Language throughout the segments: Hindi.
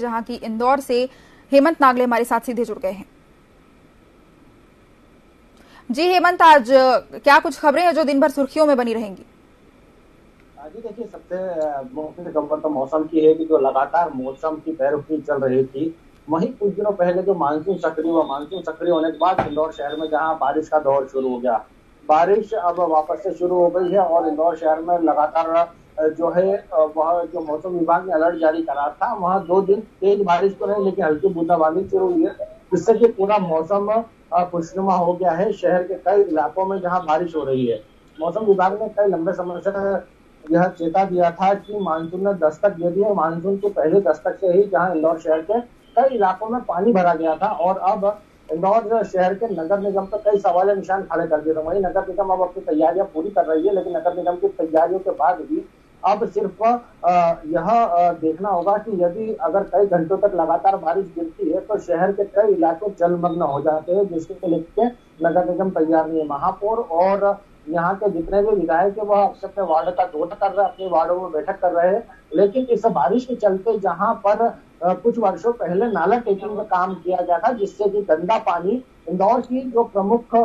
जहां की इंदौर से हेमंत नागले हमारे साथ सीधे जुड़ गए हैं। जी हेमंत, आज क्या कुछ खबरें हैं जो दिन भर सुर्खियों में बनी रहेंगी? जी देखिए, सबसे मुख्य खबर तो मौसम की है कि जो लगातार मौसम की पैरोटी चल रही थी, वहीं कुछ दिनों पहले जो मानसून सक्रिय हुआ, मानसून सक्रिय होने के बाद इंदौर शहर में जहाँ बारिश का दौर शुरू हो गया, बारिश अब वापस से शुरू हो गई है और इंदौर शहर में लगातार जो है वह जो मौसम विभाग ने अलर्ट जारी करा था, वहां 2 दिन तेज बारिश तो नहीं लेकिन हल्की बूंदाबांदी शुरू हुई है, जिससे कि पूरा मौसम खुशनुमा हो गया है। शहर के कई इलाकों में जहां बारिश हो रही है, मौसम विभाग ने कई लंबे समय से यह चेता दिया था कि मानसून ने दस्तक दे दी है। मानसून के पहले दस्तक से ही जहाँ इंदौर शहर के कई इलाकों में पानी भरा गया था और अब इंदौर शहर के नगर निगम पर कई सवाल निशान खड़े कर दिए थे। वहीं नगर निगम अब अपनी तैयारियां पूरी कर रही है, लेकिन नगर निगम की तैयारियों के बाद भी अब सिर्फ यह देखना होगा कि यदि अगर कई घंटों तक लगातार बारिश गिरती है तो शहर के कई इलाके जलमग्न हो जाते हैं, जिसके लिए नगर निगम तैयार नहीं है। महापौर और यहाँ के जितने भी विधायक है वह अपने वार्ड का दौरा कर रहे हैं, अपने वार्डों में बैठक कर रहे हैं, लेकिन इस बारिश के चलते जहाँ पर कुछ वर्षों पहले नाला टेकिंग का काम किया गया था, जिससे कि गंदा पानी इंदौर की जो प्रमुख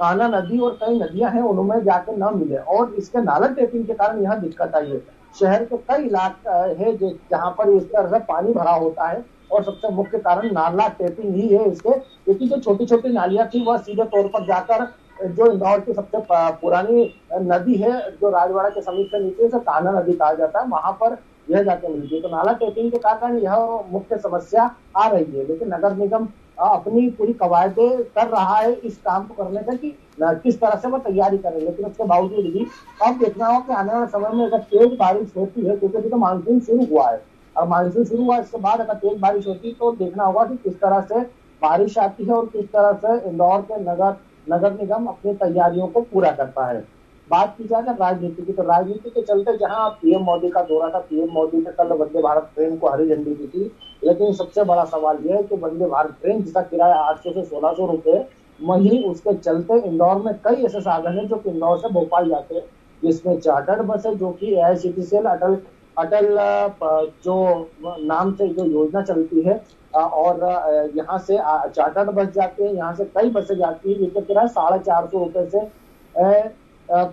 कान्हा नदी और कई नदियां हैं उनमें जाके न मिले और इसके नाला टेपिंग के कारण यहाँ दिक्कत आई है। शहर के कई इलाका है जहाँ पर इस तरह से पानी भरा होता है और सबसे मुख्य कारण नाला टेपिंग ही है इसके, क्योंकि जो छोटी छोटी नालियां थी वह सीधे तौर पर जाकर जो इंदौर की सबसे पुरानी नदी है जो राजवाड़ा के समीप से नीचे से कान्हा नदी कहा जाता है, वहां पर यह जाके मिलती है। तो नाला टेपिंग के कारण यह मुख्य समस्या आ रही है, लेकिन नगर निगम अपनी पूरी कवायदें कर रहा है इस काम को करने का कि किस तरह से वो तैयारी कर रहे हैं, लेकिन उसके बावजूद भी अब देखना होगा कि आने वाले समय में अगर तेज बारिश होती है, क्योंकि तो मानसून शुरू हुआ है और मानसून शुरू हुआ इसके बाद अगर तेज बारिश होती है तो देखना होगा कि किस तरह से बारिश आती है और किस तरह से इंदौर के नगर निगम अपनी तैयारियों को पूरा करता है। बात की जाए राजनीति की, तो राजनीति के चलते जहां पीएम मोदी का दौरा था, पीएम मोदी ने कल वंदे भारत ट्रेन को हरी झंडी दी थी, लेकिन सबसे बड़ा सवाल यह है कि वंदे भारत ट्रेन जिसका किराया 800 से 1600 रुपए, वहीं उसके चलते इंदौर में कई ऐसे साधन है जो कि इंदौर से भोपाल जाते हैं, जिसमें चार्टर्ड बस है जो की AICTCL अटल जो नाम से जो योजना चलती है और यहाँ से चार्टर्ड बस जाती है, यहाँ से कई बसें जाती है जिसका किराया 450 से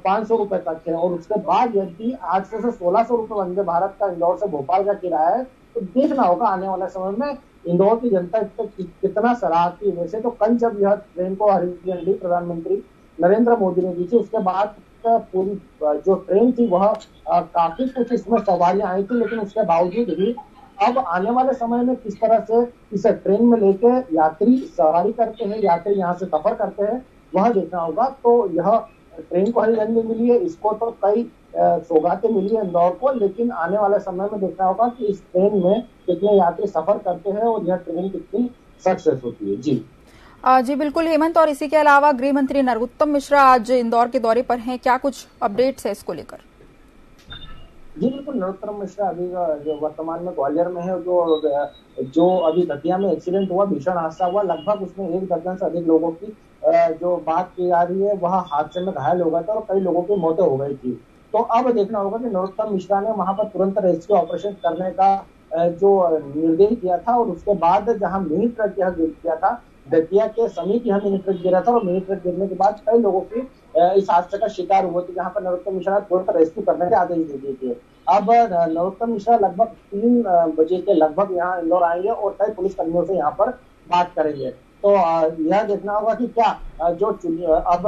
500 रुपए तक है और उसके बाद यदि 800 से 1600 रुपए वंदे भारत का इंदौर से भोपाल का किराया है। तो देखना होगा आने वाले समय में इंदौर की जनता कितना सराहती है। वैसे तो कल जब यह ट्रेन को हरी झंडी प्रधानमंत्री नरेंद्र मोदी ने दी थी, उसके बाद पूरी जो ट्रेन थी वह काफी कुछ इसमें सवारियां आई थी, लेकिन उसके बावजूद भी अब आने वाले समय में किस तरह से इसे ट्रेन में लेके यात्री सवारी करते हैं, यात्री यहाँ से सफर करते हैं, वह देखना होगा। तो यह ट्रेन को हरी झंडी मिली है, इसको तो कई सौगातें मिली है इंदौर को, लेकिन आने वाले समय में देखना होगा कि इस ट्रेन में कितने यात्री सफर करते हैं और यह ट्रेन कितनी सक्सेस होती है। जी बिल्कुल हेमंत, और इसी के अलावा गृह मंत्री नरोत्तम मिश्रा आज इंदौर के दौरे पर हैं, क्या कुछ अपडेट्स है इसको लेकर? जी बिल्कुल, नरोत्तम मिश्रा अभी जो वर्तमान में ग्वालियर में है, जो अभी दतिया में एक्सीडेंट हुआ, भीषण हादसा हुआ, लगभग उसमें 1 दर्जन से अधिक लोगों की जो बात की जा रही है वह हादसे में घायल हो गया था और कई लोगों की मौतें हो गई थी। तो अब देखना होगा कि नरोत्तम मिश्रा ने वहां पर तुरंत रेस्क्यू ऑपरेशन करने का जो निर्देश दिया था और उसके बाद जहाँ मिनी ट्रक यह गिर गया था, दतिया के समीप यह मिनी ट्रक गिरा था और मिनी ट्रक गिरने के बाद कई लोगों की इस हादसे का शिकार हुए थे, जहाँ पर नरोत्तम मिश्रा तुरंत रेस्क्यू करने के आदेश दे दिए थे। अब नरोत्तम मिश्रा लगभग 3 बजे के लगभग यहाँ इंदौर आएंगे और कई पुलिस कर्मियों से यहाँ पर बात करेंगे। तो यह देखना होगा कि क्या जो अब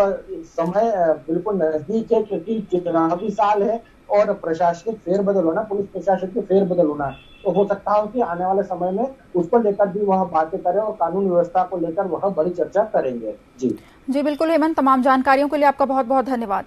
समय बिल्कुल नजदीक है, क्योंकि चुनावी साल है और प्रशासनिक फेरबदल होना, पुलिस प्रशासन के फेरबदल होना, तो हो सकता है कि आने वाले समय में उसको लेकर भी वह बातें करें और कानून व्यवस्था को लेकर वह बड़ी चर्चा करेंगे। जी बिल्कुल हेमंत, तमाम जानकारियों के लिए आपका बहुत बहुत धन्यवाद।